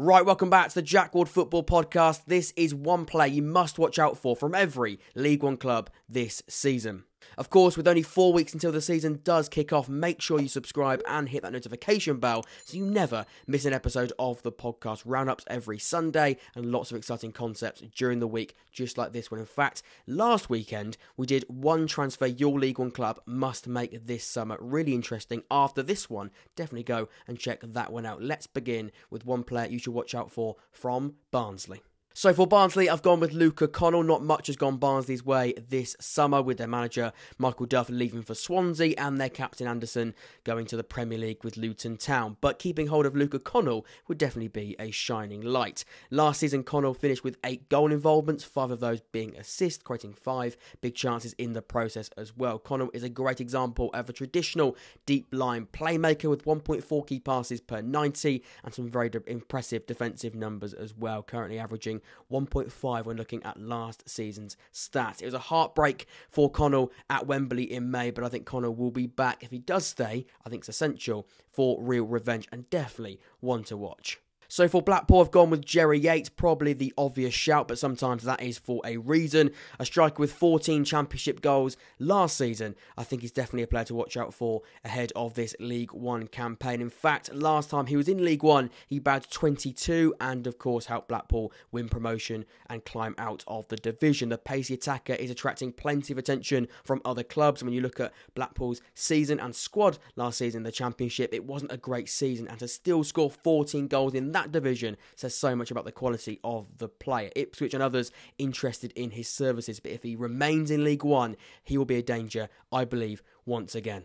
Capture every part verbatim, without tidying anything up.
Right, welcome back to the Jack Ward Football Podcast. This is one play you must watch out for from every League One club this season. Of course, with only four weeks until the season does kick off, make sure you subscribe and hit that notification bell so you never miss an episode of the podcast. Roundups every Sunday and lots of exciting concepts during the week, just like this one. In fact, last weekend, we did one transfer your League One club must make this summer. Really interesting. After this one, definitely go and check that one out. Let's begin with one player you should watch out for from Barnsley. So for Barnsley, I've gone with Luca Connell. Not much has gone Barnsley's way this summer, with their manager Michael Duff leaving for Swansea and their captain Anderson going to the Premier League with Luton Town. But keeping hold of Luca Connell would definitely be a shining light. Last season, Connell finished with eight goal involvements, five of those being assists, creating five big chances in the process as well. Connell is a great example of a traditional deep-line playmaker with one point four key passes per ninety and some very impressive defensive numbers as well, currently averaging one point five when looking at last season's stats. It was a heartbreak for Connell at Wembley in May, but I think Connell will be back. If he does stay, I think it's essential for real revenge and definitely one to watch. So for Blackpool, I've gone with Jerry Yates, probably the obvious shout, but sometimes that is for a reason. A striker with fourteen championship goals last season, I think he's definitely a player to watch out for ahead of this League One campaign. In fact, last time he was in League One, he bagged twenty-two and, of course, helped Blackpool win promotion and climb out of the division. The pacey attacker is attracting plenty of attention from other clubs. When you look at Blackpool's season and squad last season in the Championship, it wasn't a great season, and to still score fourteen goals in that That division says so much about the quality of the player. Ipswich and others interested in his services, but if he remains in League One, he will be a danger, I believe, once again.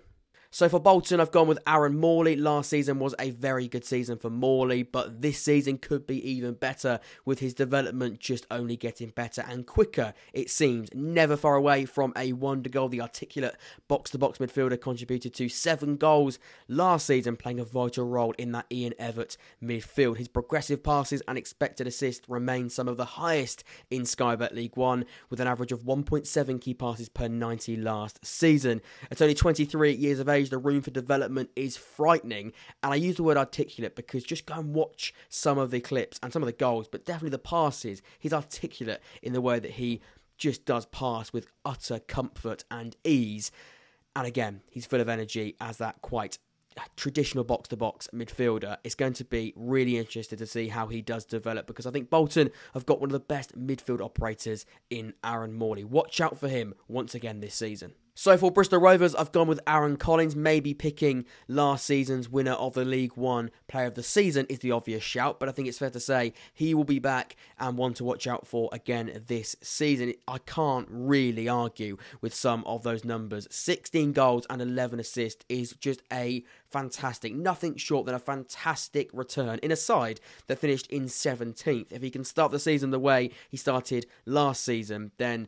So for Bolton, I've gone with Aaron Morley. Last season was a very good season for Morley, but this season could be even better, with his development just only getting better and quicker, it seems. Never far away from a wonder goal, the articulate box-to-box midfielder contributed to seven goals last season, playing a vital role in that Ian Evatt midfield. His progressive passes and expected assists remain some of the highest in Sky Bet League One, with an average of one point seven key passes per ninety last season. At only twenty-three years of age, the room for development is frightening, and I use the word articulate because just go and watch some of the clips and some of the goals, but definitely the passes. He's articulate in the way that he just does pass with utter comfort and ease, and again, he's full of energy as that quite traditional box-to-box midfielder. It's going to be really interesting to see how he does develop, because I think Bolton have got one of the best midfield operators in Aaron Morley. Watch out for him once again this season. So for Bristol Rovers, I've gone with Aaron Collins. Maybe picking last season's winner of the League One Player of the Season is the obvious shout, but I think it's fair to say he will be back and one to watch out for again this season. I can't really argue with some of those numbers. sixteen goals and eleven assists is just a fantastic, nothing short than a fantastic return in a side that finished in seventeenth. If he can start the season the way he started last season, then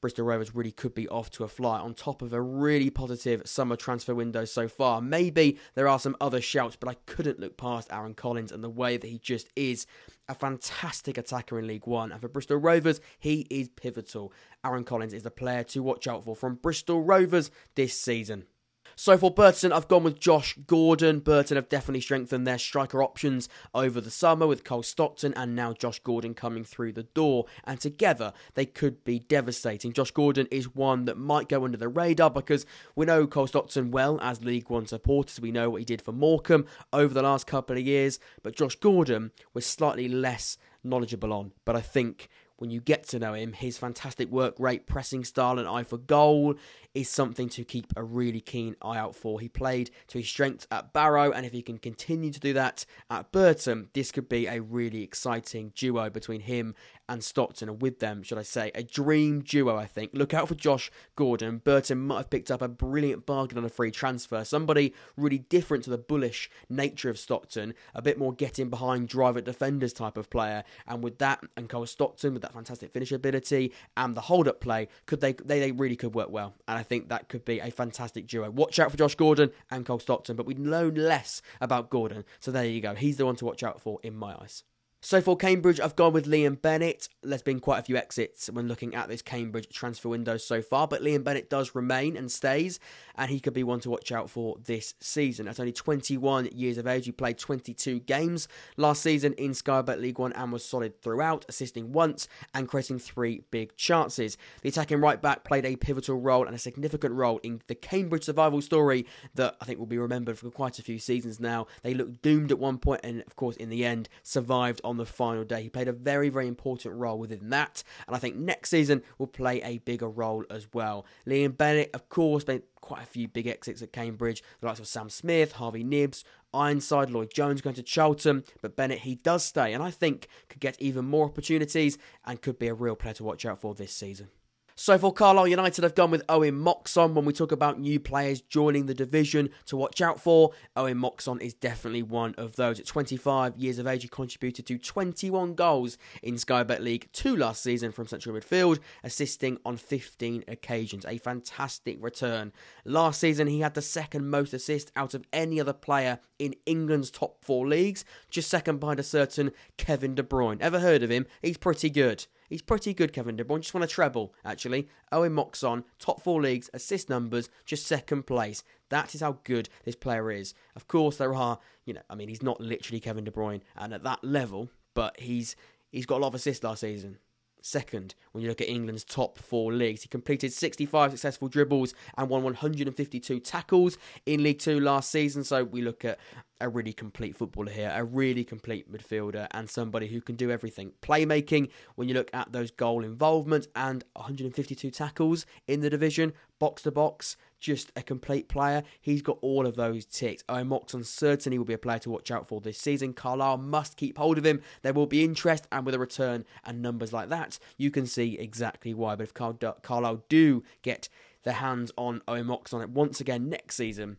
Bristol Rovers really could be off to a flyer on top of a really positive summer transfer window so far. Maybe there are some other shouts, but I couldn't look past Aaron Collins and the way that he just is a fantastic attacker in League One. And for Bristol Rovers, he is pivotal. Aaron Collins is the player to watch out for from Bristol Rovers this season. So for Burton, I've gone with Josh Gordon. Burton have definitely strengthened their striker options over the summer with Cole Stockton and now Josh Gordon coming through the door, and together they could be devastating. Josh Gordon is one that might go under the radar because we know Cole Stockton well as League One supporters. We know what he did for Morecambe over the last couple of years, but Josh Gordon was slightly less knowledgeable on, but I think when you get to know him, his fantastic work rate, pressing style and eye for goal is something to keep a really keen eye out for. He played to his strengths at Barrow, and if he can continue to do that at Burton, this could be a really exciting duo between him and Stockton, and with them, should I say, a dream duo, I think. Look out for Josh Gordon. Burton might have picked up a brilliant bargain on a free transfer, somebody really different to the bullish nature of Stockton, a bit more getting behind, drive at defenders type of player, and with that and Cole Stockton, with that fantastic finish ability and the hold-up play, could they, they they really could work well, and I think that could be a fantastic duo. Watch out for Josh Gordon and Cole Stockton, but we know less about Gordon, so there you go. He's the one to watch out for in my eyes. So for Cambridge, I've gone with Liam Bennett. There's been quite a few exits when looking at this Cambridge transfer window so far, but Liam Bennett does remain and stays, and he could be one to watch out for this season. At only twenty-one years of age, he played twenty-two games last season in Sky Bet League One and was solid throughout, assisting once and creating three big chances. The attacking right-back played a pivotal role and a significant role in the Cambridge survival story that I think will be remembered for quite a few seasons now. They looked doomed at one point and, of course, in the end, survived on On the final day. He played a very, very important role within that, and I think next season will play a bigger role as well. Liam Bennett, of course, made quite a few big exits at Cambridge, the likes of Sam Smith, Harvey Nibbs, Ironside, Lloyd Jones going to Charlton, but Bennett, he does stay, and I think could get even more opportunities and could be a real player to watch out for this season. So for Carlisle United, I've gone with Owen Moxon. When we talk about new players joining the division to watch out for, Owen Moxon is definitely one of those. At twenty-five years of age, he contributed to twenty-one goals in Sky Bet League two last season from central midfield, assisting on fifteen occasions. A fantastic return. Last season, he had the second most assists out of any other player in England's top four leagues, just second behind a certain Kevin De Bruyne. Ever heard of him? He's pretty good. He's pretty good, Kevin De Bruyne. Just won a treble, actually. Owen Moxon, top four leagues, assist numbers, just second place. That is how good this player is. Of course, there are, you know, I mean, he's not literally Kevin De Bruyne and at that level, but he's he's got a lot of assists last season. Second, when you look at England's top four leagues. He completed sixty-five successful dribbles and won one hundred fifty-two tackles in League Two last season. So we look at a really complete footballer here, a really complete midfielder and somebody who can do everything. Playmaking, when you look at those goal involvements and one hundred fifty-two tackles in the division, box to box, just a complete player. He's got all of those ticks. Owen Moxon certainly will be a player to watch out for this season. Carlisle must keep hold of him. There will be interest, and with a return and numbers like that, you can see exactly why. But if Car- Carlisle do get their hands on Owen Moxon once again next season,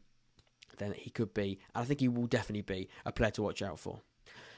then he could be, and I think he will definitely be, a player to watch out for.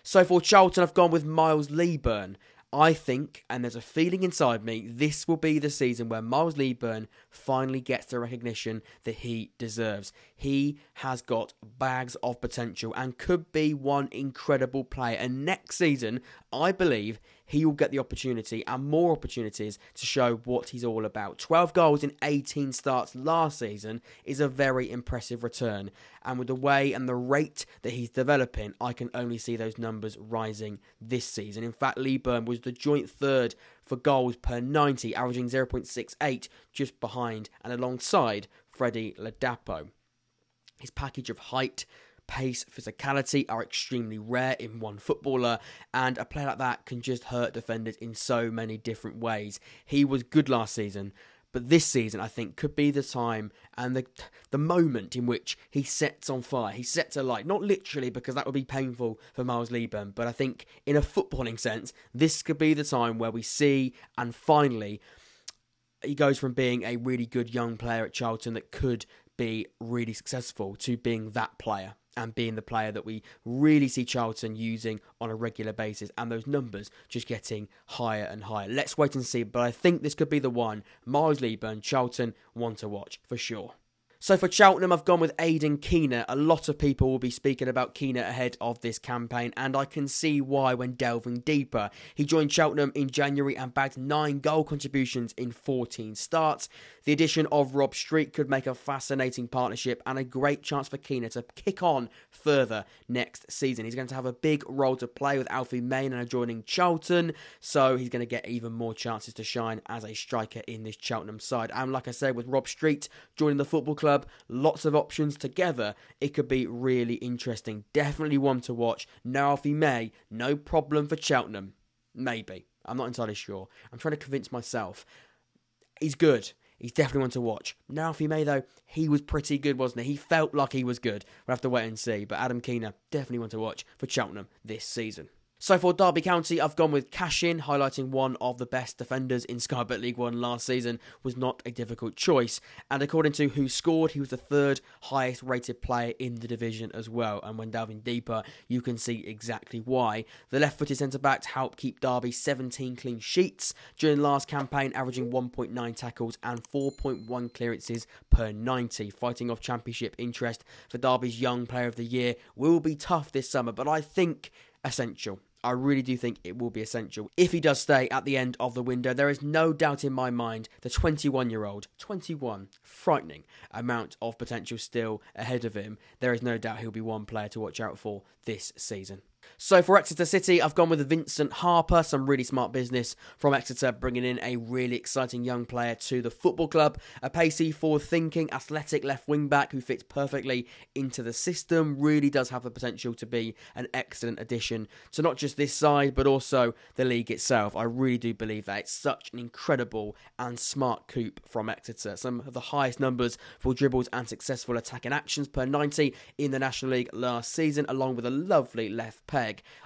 So for Charlton, I've gone with Miles Leaburn. I think, and there's a feeling inside me, this will be the season where Miles Leaburn finally gets the recognition that he deserves. He has got bags of potential and could be one incredible player. And next season, I believe he will get the opportunity and more opportunities to show what he's all about. twelve goals in eighteen starts last season is a very impressive return. And with the way and the rate that he's developing, I can only see those numbers rising this season. In fact, Leaburn was the joint third for goals per ninety, averaging zero point six eight, just behind and alongside Freddie Ladapo. His package of height, pace, physicality are extremely rare in one footballer, and a player like that can just hurt defenders in so many different ways. He was good last season, but this season I think could be the time and the the moment in which he sets on fire, he sets alight. Not literally, because that would be painful for Miles Leaburn, but I think in a footballing sense, this could be the time where we see and finally he goes from being a really good young player at Charlton that could be really successful to being that player. And being the player that we really see Charlton using on a regular basis. And those numbers just getting higher and higher. Let's wait and see. But I think this could be the one. Miles Leaburn, Charlton, one to watch for sure. So for Cheltenham, I've gone with Aidan Keener. A lot of people will be speaking about Keener ahead of this campaign, and I can see why when delving deeper. He joined Cheltenham in January and bagged nine goal contributions in fourteen starts. The addition of Rob Street could make a fascinating partnership and a great chance for Keener to kick on further next season. He's going to have a big role to play with Alfie Mayne and adjoining Charlton, so he's going to get even more chances to shine as a striker in this Cheltenham side. And like I said, with Rob Street joining the football club, Club, lots of options together. It could be really interesting. Definitely one to watch. No Alfie May, no problem for Cheltenham. Maybe. I'm not entirely sure. I'm trying to convince myself. He's good. He's definitely one to watch. No Alfie May, though, he was pretty good, wasn't he? He felt like he was good. We'll have to wait and see. But Adam Keener, definitely one to watch for Cheltenham this season. So for Derby County, I've gone with Cashin, highlighting one of the best defenders in Sky Bet League One last season was not a difficult choice. And according to Who Scored, he was the third highest rated player in the division as well. And when delving deeper, you can see exactly why. The left-footed centre-back helped keep Derby seventeen clean sheets during last campaign, averaging one point nine tackles and four point one clearances per ninety. Fighting off championship interest for Derby's Young Player of the Year will be tough this summer, but I think essential. I really do think it will be essential if he does stay at the end of the window. There is no doubt in my mind the twenty-one-year-old, twenty-one, frightening amount of potential still ahead of him. There is no doubt he'll be one player to watch out for this season. So for Exeter City, I've gone with Vincent Harper. Some really smart business from Exeter, bringing in a really exciting young player to the football club. A pacey, forward-thinking, athletic left wing-back who fits perfectly into the system. Really does have the potential to be an excellent addition to not just this side, but also the league itself. I really do believe that it's such an incredible and smart coup from Exeter. Some of the highest numbers for dribbles and successful attacking actions per ninety in the National League last season, along with a lovely left peg.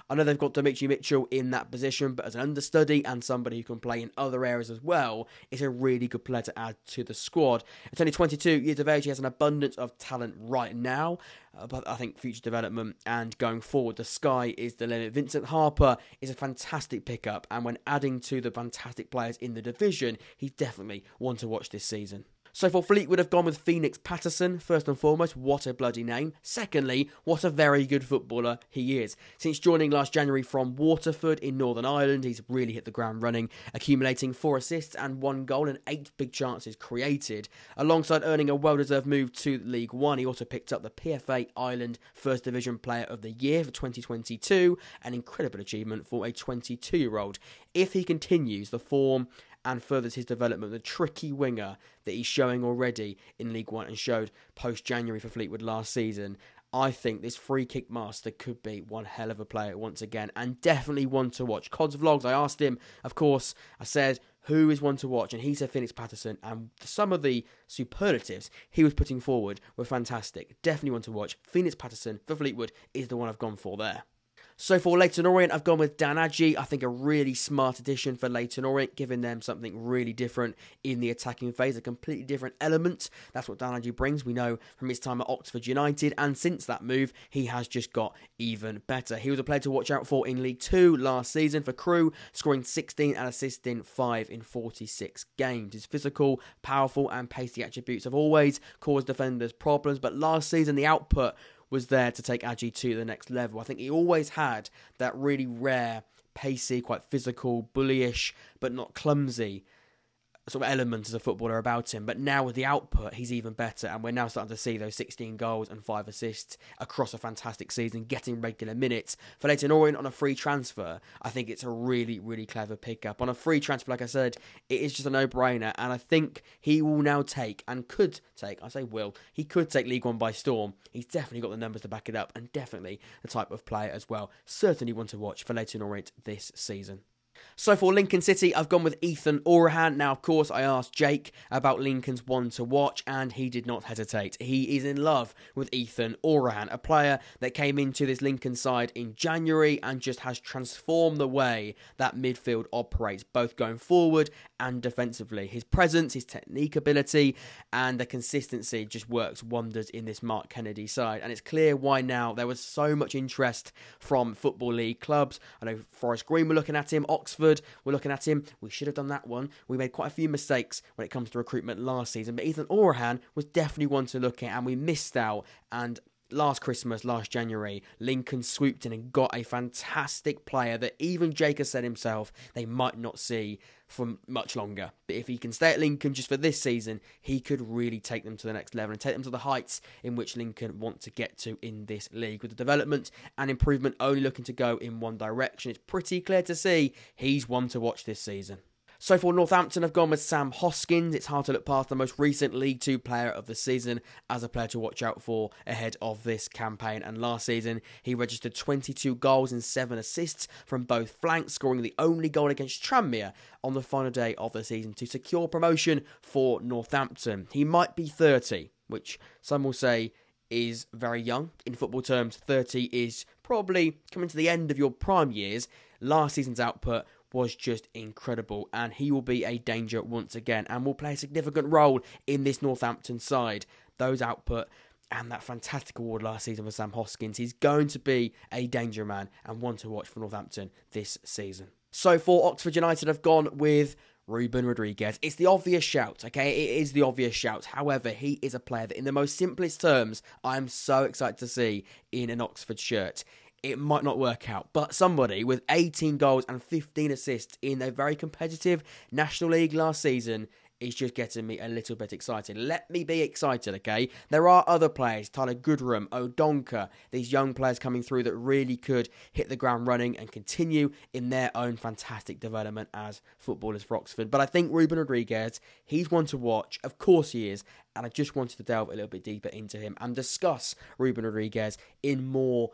I know they've got Dimitri Mitchell in that position, but as an understudy and somebody who can play in other areas as well, it's a really good player to add to the squad. It's only twenty-two years of age. He has an abundance of talent right now, uh, but I think future development and going forward, the sky is the limit. Vincent Harper is a fantastic pickup, and when adding to the fantastic players in the division, he's definitely one to watch this season. So for Fleetwood, I've gone with Phoenix Patterson. First and foremost, what a bloody name. Secondly, what a very good footballer he is. Since joining last January from Waterford in Northern Ireland, he's really hit the ground running, accumulating four assists and one goal and eight big chances created. Alongside earning a well-deserved move to League One, he also picked up the P F A Ireland First Division Player of the Year for twenty twenty-two, an incredible achievement for a twenty-two-year-old. If he continues the form and furthers his development, the tricky winger that he's showing already in League One and showed post-January for Fleetwood last season, I think this free kick master could be one hell of a player once again, and definitely one to watch. Cod's Vlogs, I asked him, of course, I said, who is one to watch? And he said Phoenix Patterson, and some of the superlatives he was putting forward were fantastic. Definitely one to watch. Phoenix Patterson for Fleetwood is the one I've gone for there. So for Leyton Orient, I've gone with Dan Agyei. I think a really smart addition for Leyton Orient, giving them something really different in the attacking phase, a completely different element. That's what Dan Agyei brings. We know from his time at Oxford United, and since that move, he has just got even better. He was a player to watch out for in League Two last season for Crewe, scoring sixteen and assisting five in forty-six games. His physical, powerful and pacey attributes have always caused defenders problems, but last season the output was there to take Agyei to the next level. I think he always had that really rare, pacey, quite physical, bullyish, but not clumsy sort of element as a footballer about him. But now with the output, he's even better. And we're now starting to see those sixteen goals and five assists across a fantastic season, getting regular minutes. For Leyton Orient on a free transfer, I think it's a really, really clever pickup. On a free transfer, like I said, it is just a no-brainer. And I think he will now take, and could take, I say will, he could take League One by storm. He's definitely got the numbers to back it up, and definitely the type of player as well. Certainly one to watch for Leyton Orient this season. So for Lincoln City, I've gone with Ethan Erhahon. Now, of course, I asked Jake about Lincoln's one to watch, and he did not hesitate. He is in love with Ethan Erhahon, a player that came into this Lincoln side in January and just has transformed the way that midfield operates, both going forward and defensively. His presence, his technique ability, and the consistency just works wonders in this Mark Kennedy side. And it's clear why now there was so much interest from Football League clubs. I know Forest Green were looking at him, Oxford Oxford, we're looking at him. We should have done that one. We made quite a few mistakes when it comes to recruitment last season, but Ethan Erhahon was definitely one to look at, and we missed out. And last Christmas, last January, Lincoln swooped in and got a fantastic player that even Jake has said himself they might not see for much longer. But if he can stay at Lincoln just for this season, he could really take them to the next level and take them to the heights in which Lincoln want to get to in this league. With the development and improvement only looking to go in one direction, it's pretty clear to see he's one to watch this season. So for Northampton, I've gone with Sam Hoskins. It's hard to look past the most recent League Two player of the season as a player to watch out for ahead of this campaign. And last season, he registered twenty-two goals and seven assists from both flanks, scoring the only goal against Tranmere on the final day of the season to secure promotion for Northampton. He might be thirty, which some will say is very young. In football terms, thirty is probably coming to the end of your prime years. Last season's output was just incredible, and he will be a danger once again and will play a significant role in this Northampton side. Those output and that fantastic award last season for Sam Hoskins, he's going to be a danger man and one to watch for Northampton this season. So for Oxford United, I've gone with Ruben Rodrigues. It's the obvious shout, okay? It is the obvious shout. However, he is a player that in the most simplest terms, I'm so excited to see in an Oxford shirt. it might not work out. But somebody with eighteen goals and fifteen assists in a very competitive National League last season is just getting me a little bit excited. Let me be excited, okay? There are other players, Tyler Goodrum, Odonka, these young players coming through that really could hit the ground running and continue in their own fantastic development as footballers for Oxford. But I think Ruben Rodrigues, he's one to watch. Of course he is. And I just wanted to delve a little bit deeper into him and discuss Ruben Rodrigues in more.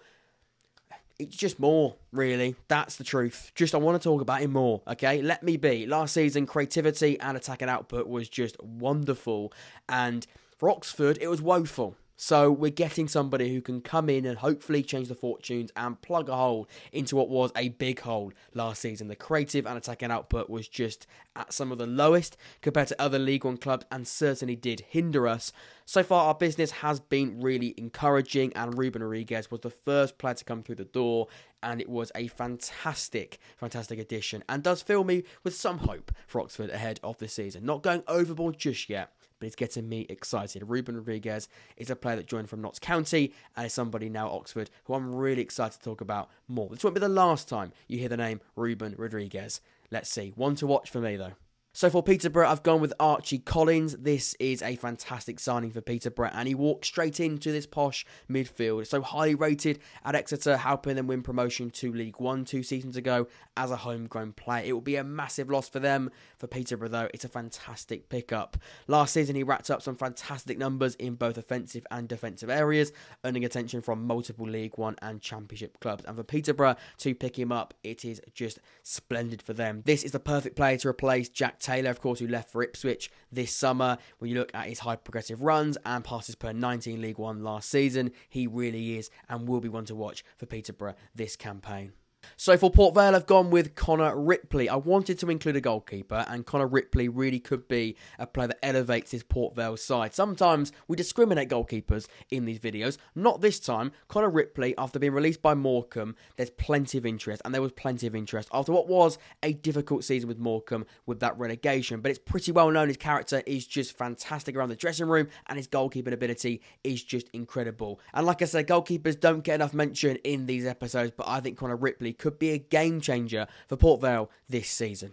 It's just more, really. That's the truth. Just, I want to talk about him more, okay? Let me be. Last season, creativity and attack and output was just wonderful. And for Oxford, it was woeful. So we're getting somebody who can come in and hopefully change the fortunes and plug a hole into what was a big hole last season. The creative and attacking output was just at some of the lowest compared to other League One clubs and certainly did hinder us. So far, our business has been really encouraging and Ruben Rodrigues was the first player to come through the door and it was a fantastic, fantastic addition and does fill me with some hope for Oxford ahead of the season. Not going overboard just yet, but it's getting me excited. Ruben Rodrigues is a player that joined from Notts County and is somebody now at Oxford who I'm really excited to talk about more. This won't be the last time you hear the name Ruben Rodrigues. Let's see. One to watch for me, though. So for Peterborough, I've gone with Archie Collins. This is a fantastic signing for Peterborough, and he walked straight into this posh midfield. So highly rated at Exeter, helping them win promotion to League One two seasons ago as a homegrown player. It will be a massive loss for them. For Peterborough, though, it's a fantastic pickup. Last season, he racked up some fantastic numbers in both offensive and defensive areas, earning attention from multiple League One and Championship clubs. And for Peterborough to pick him up, it is just splendid for them. This is the perfect player to replace Jack Taylor, of course, who left for Ipswich this summer. When you look at his high progressive runs and passes per ninety in League One last season, he really is and will be one to watch for Peterborough this campaign. So for Port Vale, I've gone with Connor Ripley. I wanted to include a goalkeeper, and Connor Ripley really could be a player that elevates his Port Vale side. Sometimes we discriminate goalkeepers in these videos. Not this time. Connor Ripley, after being released by Morecambe, there's plenty of interest, and there was plenty of interest after what was a difficult season with Morecambe with that relegation. But it's pretty well known his character is just fantastic around the dressing room, and his goalkeeping ability is just incredible. And like I said, goalkeepers don't get enough mention in these episodes, but I think Connor Ripley could be a game-changer for Port Vale this season.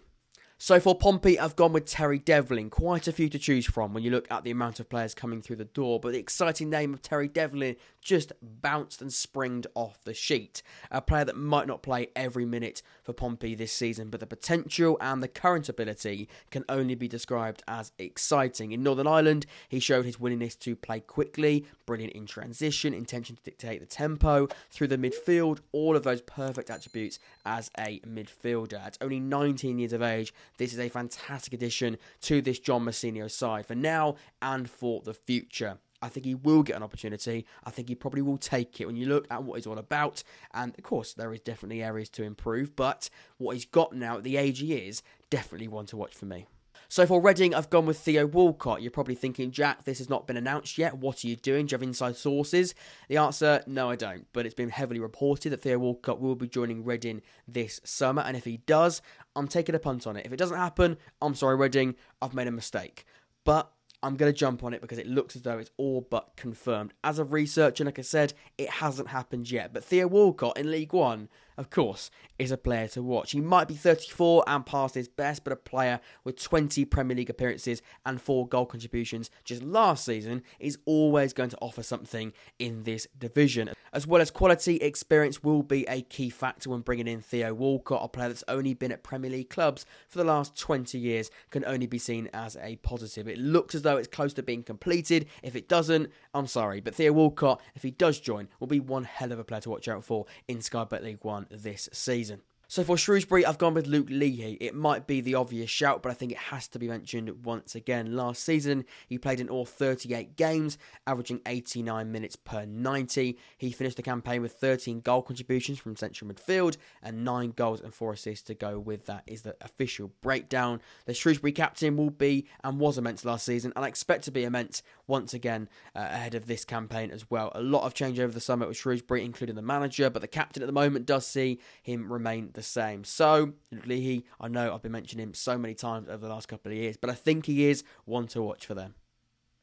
So for Pompey, I've gone with Terry Devlin. Quite a few to choose from when you look at the amount of players coming through the door, but the exciting name of Terry Devlin just bounced and springed off the sheet. A player that might not play every minute for Pompey this season, but the potential and the current ability can only be described as exciting. In Northern Ireland, he showed his willingness to play quickly, brilliant in transition, intention to dictate the tempo, through the midfield, all of those perfect attributes as a midfielder. At only nineteen years of age, this is a fantastic addition to this John Massino side for now and for the future. I think he will get an opportunity. I think he probably will take it when you look at what he's all about. And, of course, there is definitely areas to improve, but what he's got now at the age he is, definitely one to watch for me. So for Reading, I've gone with Theo Walcott. You're probably thinking, Jack, this has not been announced yet. What are you doing? Do you have inside sources? The answer, no, I don't. But it's been heavily reported that Theo Walcott will be joining Reading this summer. And if he does, I'm taking a punt on it. If it doesn't happen, I'm sorry, Reading, I've made a mistake. But I'm going to jump on it because it looks as though it's all but confirmed. As of research, and like I said, it hasn't happened yet. But Theo Walcott in League One, of course, is a player to watch. He might be thirty-four and past his best, but a player with twenty Premier League appearances and four goal contributions just last season is always going to offer something in this division. As well as quality, experience will be a key factor when bringing in Theo Walcott, a player that's only been at Premier League clubs for the last twenty years, can only be seen as a positive. It looks as though it's close to being completed. If it doesn't, I'm sorry. But Theo Walcott, if he does join, will be one hell of a player to watch out for in Sky Bet League One this season. So for Shrewsbury, I've gone with Luke Leahy. It might be the obvious shout, but I think it has to be mentioned once again. Last season, he played in all thirty-eight games, averaging eighty-nine minutes per ninety. He finished the campaign with thirteen goal contributions from central midfield and nine goals and four assists to go with that is the official breakdown. The Shrewsbury captain will be and was immense last season, and I expect to be immense once again uh, ahead of this campaign as well. A lot of change over the summer with Shrewsbury, including the manager, but the captain at the moment does see him remain the same. So, Leahy, I know I've been mentioning him so many times over the last couple of years, but I think he is one to watch for them.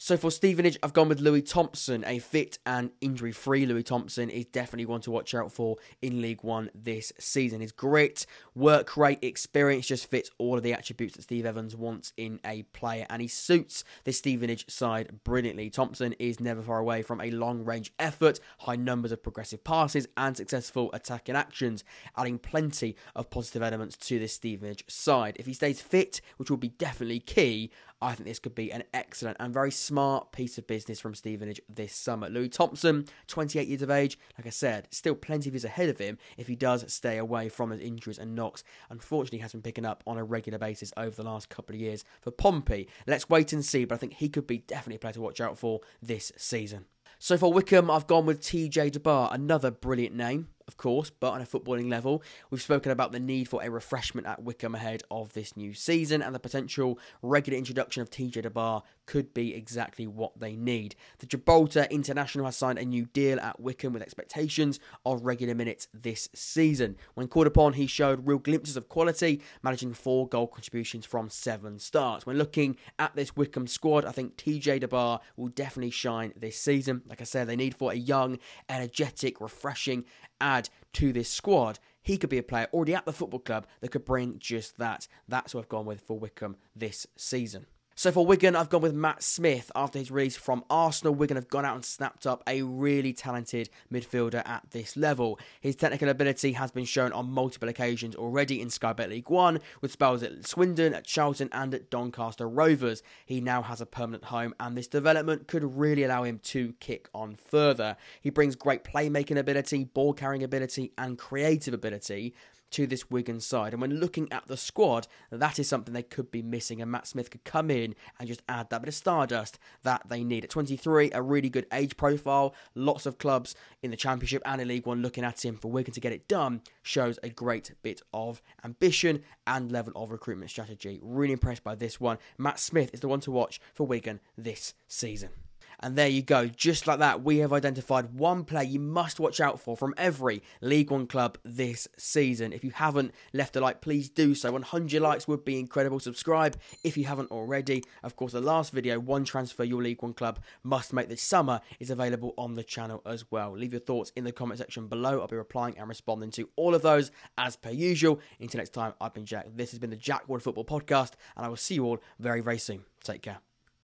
So for Stevenage, I've gone with Louis Thompson. A fit and injury-free Louis Thompson is definitely one to watch out for in League One this season. His grit, work rate, experience just fits all of the attributes that Steve Evans wants in a player, and he suits the Stevenage side brilliantly. Thompson is never far away from a long-range effort, high numbers of progressive passes, and successful attacking actions, adding plenty of positive elements to this Stevenage side. If he stays fit, which will be definitely key, I think this could be an excellent and very smart piece of business from Stevenage this summer. Louis Thompson, twenty-eight years of age, like I said, still plenty of years ahead of him if he does stay away from his injuries and knocks. Unfortunately, he has been picking up on a regular basis over the last couple of years for Pompey. Let's wait and see, but I think he could be definitely a player to watch out for this season. So for Wickham, I've gone with T J DeBar, another brilliant name, of course, but on a footballing level. We've spoken about the need for a refreshment at Wickham ahead of this new season, and the potential regular introduction of T J DeBar could be exactly what they need. The Gibraltar international has signed a new deal at Wickham with expectations of regular minutes this season. When called upon, he showed real glimpses of quality, managing four goal contributions from seven starts. When looking at this Wickham squad, I think T J DeBar will definitely shine this season. Like I said, they need for a young, energetic, refreshing add to this squad. He could be a player already at the football club that could bring just that. That's what I've gone with for Wickham this season. So for Wigan, I've gone with Matt Smith. After his release from Arsenal, Wigan have gone out and snapped up a really talented midfielder at this level. His technical ability has been shown on multiple occasions already in Sky Bet League One, with spells at Swindon, at Charlton and at Doncaster Rovers. He now has a permanent home, and this development could really allow him to kick on further. He brings great playmaking ability, ball-carrying ability and creative ability to this Wigan side, and when looking at the squad, that is something they could be missing, and Matt Smith could come in and just add that bit of stardust that they need. At twenty-three, a really good age profile, lots of clubs in the Championship and in League One looking at him. For Wigan to get it done shows a great bit of ambition and level of recruitment strategy. Really impressed by this one. Matt Smith is the one to watch for Wigan this season. And there you go, just like that, we have identified one player you must watch out for from every League One club this season. If you haven't left a like, please do so. one hundred likes would be incredible. Subscribe if you haven't already. Of course, the last video, one transfer your League One club must make this summer, is available on the channel as well. Leave your thoughts in the comment section below. I'll be replying and responding to all of those as per usual. Until next time, I've been Jack. This has been the Jack Ward Football Podcast, and I will see you all very, very soon. Take care.